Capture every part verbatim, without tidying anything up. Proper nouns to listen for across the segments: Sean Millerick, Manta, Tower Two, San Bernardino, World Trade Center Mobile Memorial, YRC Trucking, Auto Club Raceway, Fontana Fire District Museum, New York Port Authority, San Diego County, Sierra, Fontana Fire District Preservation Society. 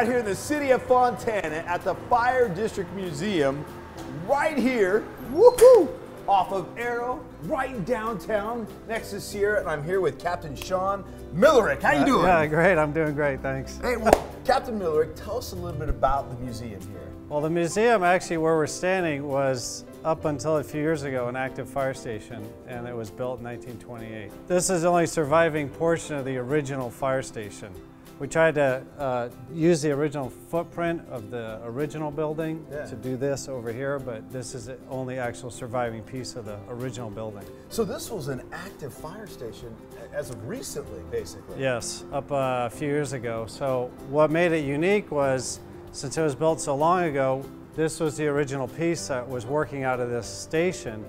out here in the city of Fontana at the Fire District Museum, right here, woohoo, off of Arrow, right in downtown, next to Sierra, and I'm here with Captain Sean Millerick. How you doing? Uh, yeah, great. I'm doing great, thanks. Hey, well, Captain Millerick, tell us a little bit about the museum here. Well, the museum, actually, where we're standing, was up until a few years ago an active fire station, and it was built in nineteen twenty-eight. This is the only surviving portion of the original fire station. We tried to uh, use the original footprint of the original building yeah. to do this over here, but this is the only actual surviving piece of the original building. So this was an active fire station as of recently, basically? Yes, up uh, a few years ago. So what made it unique was, since it was built so long ago, this was the original piece that was working out of this station.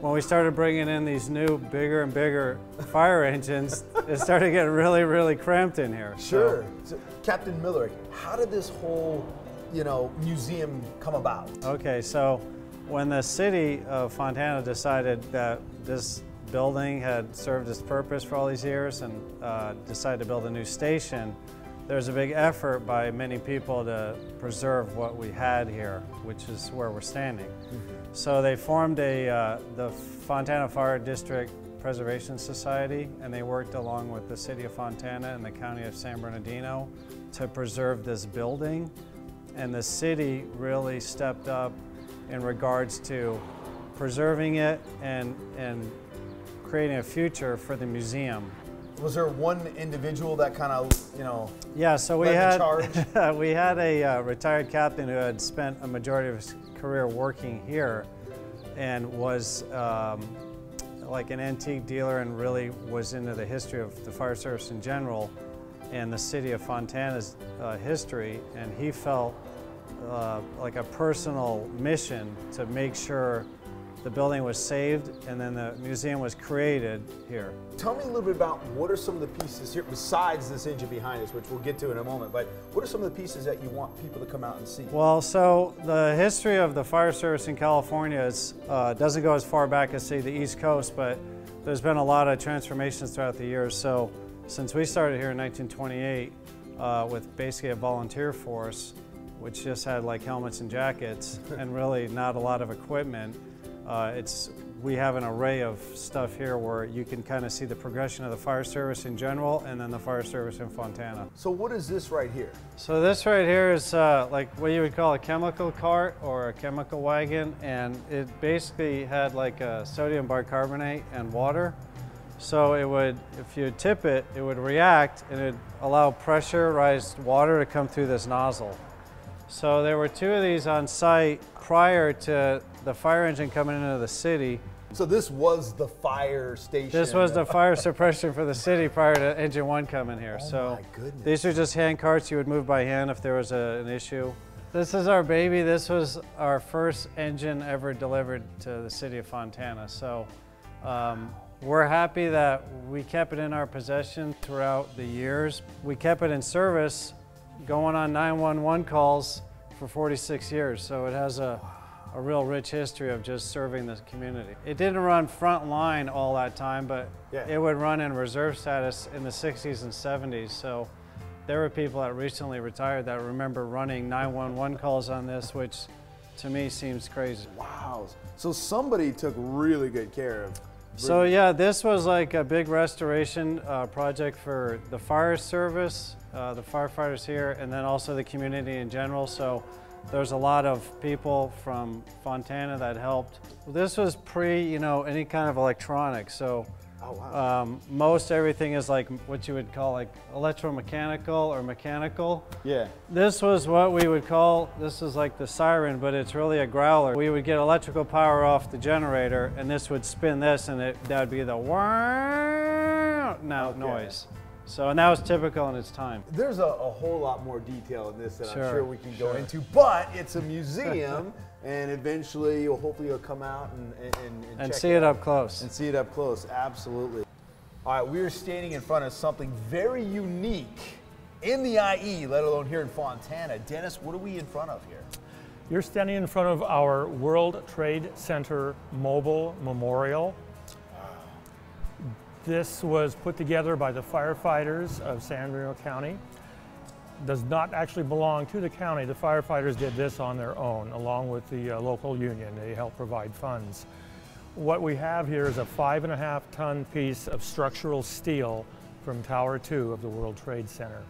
When we started bringing in these new, bigger and bigger fire engines, it started getting really, really cramped in here. Sure. So. So, Captain Millerick, how did this whole, you know, museum come about? Okay, so when the city of Fontana decided that this building had served its purpose for all these years and uh, decided to build a new station, there's a big effort by many people to preserve what we had here, which is where we're standing. Mm-hmm. So they formed a, uh, the Fontana Fire District Preservation Society, and they worked along with the City of Fontana and the County of San Bernardino to preserve this building. And the city really stepped up in regards to preserving it and, and creating a future for the museum. Was there one individual that kind of, you know, yeah, so we had, we had a uh, retired captain who had spent a majority of his career working here and was um, like an antique dealer and really was into the history of the fire service in general and the city of Fontana's uh, history, and he felt uh, like a personal mission to make sure the building was saved, and then the museum was created here. Tell me a little bit about what are some of the pieces here, besides this engine behind us, which we'll get to in a moment, but what are some of the pieces that you want people to come out and see? Well, so the history of the fire service in California is, uh, doesn't go as far back as, say, the East Coast, but there's been a lot of transformations throughout the years. So since we started here in nineteen twenty-eight uh, with basically a volunteer force, which just had like helmets and jackets and really not a lot of equipment, Uh, it's, we have an array of stuff here where you can kind of see the progression of the fire service in general and then the fire service in Fontana. So what is this right here? So this right here is uh, like what you would call a chemical cart or a chemical wagon, and it basically had like a sodium bicarbonate and water. So it would, if you tip it, it would react and it would allow pressurized water to come through this nozzle. So there were two of these on site prior to the fire engine coming into the city. So this was the fire station. This was the fire suppression for the city prior to engine one coming here. Oh, so my goodness. These are just hand carts you would move by hand if there was a, an issue. This is our baby. This was our first engine ever delivered to the city of Fontana. So um, we're happy that we kept it in our possession throughout the years. We kept it in service going on nine one one calls for forty-six years, so it has a, a real rich history of just serving the community. It didn't run front line all that time, but yeah. it would run in reserve status in the sixties and seventies, so there were people that recently retired that remember running nine one one calls on this, which to me seems crazy. Wow, so somebody took really good care of it. So yeah, this was like a big restoration uh, project for the fire service, uh, the firefighters here, and then also the community in general. So there's a lot of people from Fontana that helped. This was pre, you know, any kind of electronics. So oh, wow. um, most everything is like what you would call like electromechanical or mechanical. Yeah. This was what we would call, this is like the siren, but it's really a growler. We would get electrical power off the generator, and this would spin this, and it, that would be the wow now okay. noise. So, and that was typical in its time. There's a, a whole lot more detail in this that sure, I'm sure we can sure. go into, but it's a museum, and eventually, you'll, hopefully, you'll come out and and, and, and, and see it, it up close. And see it up close, absolutely. All right, we are standing in front of something very unique in the I E, let alone here in Fontana. Dennis, what are we in front of here? You're standing in front of our World Trade Center Mobile Memorial. This was put together by the firefighters of San Diego County. does not actually belong to the county. The firefighters did this on their own, along with the uh, local union. They helped provide funds. What we have here is a five and a half ton piece of structural steel from Tower Two of the World Trade Center.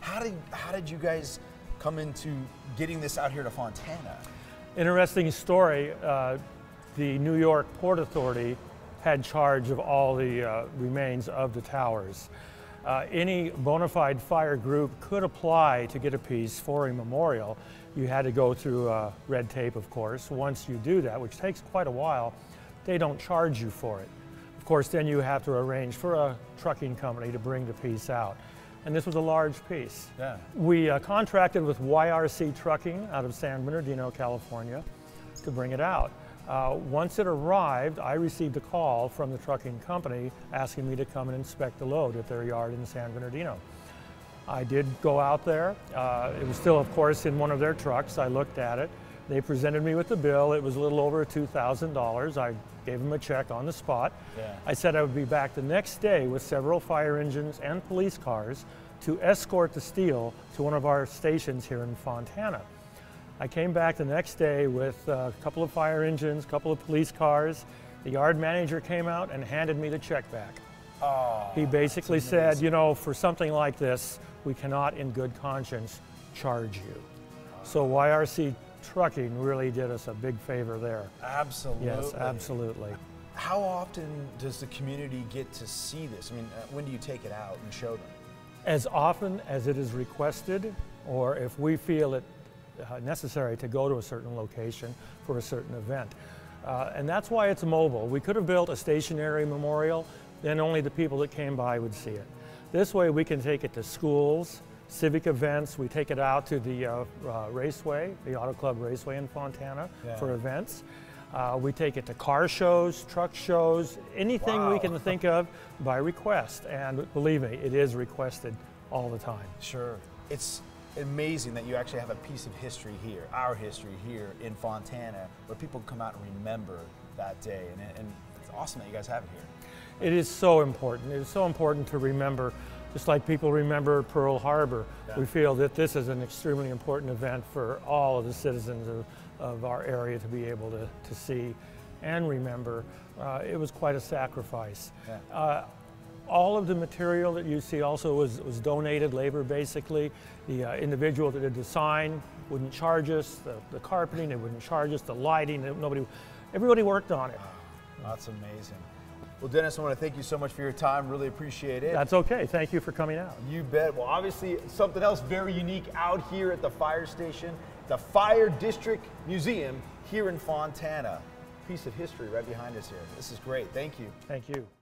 How did, how did you guys come into getting this out here to Fontana? Interesting story. Uh, the New York Port Authority had charge of all the uh, remains of the towers. Uh, any bona fide fire group could apply to get a piece for a memorial. You had to go through uh, red tape, of course. Once you do that, which takes quite a while, they don't charge you for it. Of course, then you have to arrange for a trucking company to bring the piece out. And this was a large piece. Yeah. We uh, contracted with Y R C Trucking out of San Bernardino, California, to bring it out. Uh, once it arrived, I received a call from the trucking company asking me to come and inspect the load at their yard in San Bernardino. I did go out there. Uh, it was still, of course, in one of their trucks. I looked at it. They presented me with the bill. It was a little over two thousand dollars. I gave them a check on the spot. Yeah. I said I would be back the next day with several fire engines and police cars to escort the steel to one of our stations here in Fontana. I came back the next day with a couple of fire engines, a couple of police cars. The yard manager came out and handed me the check back. Oh, he basically said, you know, for something like this, we cannot in good conscience charge you. So Y R C Trucking really did us a big favor there. Absolutely. Yes, absolutely. How often does the community get to see this? I mean, when do you take it out and show them? As often as it is requested, or if we feel it Uh, necessary to go to a certain location for a certain event. Uh, and that's why it's mobile. We could have built a stationary memorial, then only the people that came by would see it. This way we can take it to schools, civic events. We take it out to the uh, uh, raceway, the Auto Club Raceway in Fontana, yeah, for events. Uh, we take it to car shows, truck shows, anything, wow, we can think of by request. And believe me, it is requested all the time. Sure. It's amazing that you actually have a piece of history here, our history here in Fontana, where people come out and remember that day, and, and it's awesome that you guys have it here. It is so important. It is so important to remember, just like people remember Pearl Harbor. Yeah. We feel that this is an extremely important event for all of the citizens of, of our area to be able to, to see and remember. Uh, it was quite a sacrifice. Yeah. Uh, All of the material that you see also was, was donated labor, basically. The uh, individual that did the sign wouldn't charge us, the, the carpeting, they wouldn't charge us, the lighting, nobody, everybody worked on it. Wow, that's amazing. Well, Dennis, I want to thank you so much for your time. Really appreciate it. That's okay. Thank you for coming out. You bet. Well, obviously, something else very unique out here at the fire station, the Fire District Museum here in Fontana. Piece of history right behind us here. This is great. Thank you. Thank you.